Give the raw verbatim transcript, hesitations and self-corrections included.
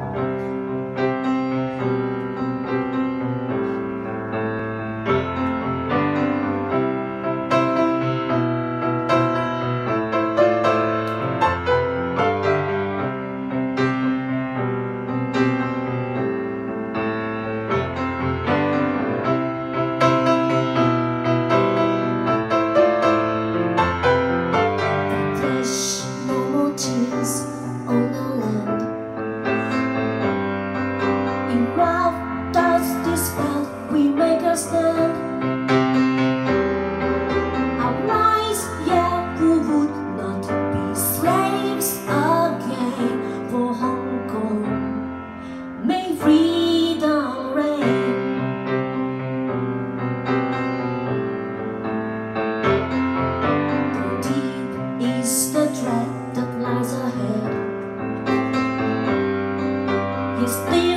It's the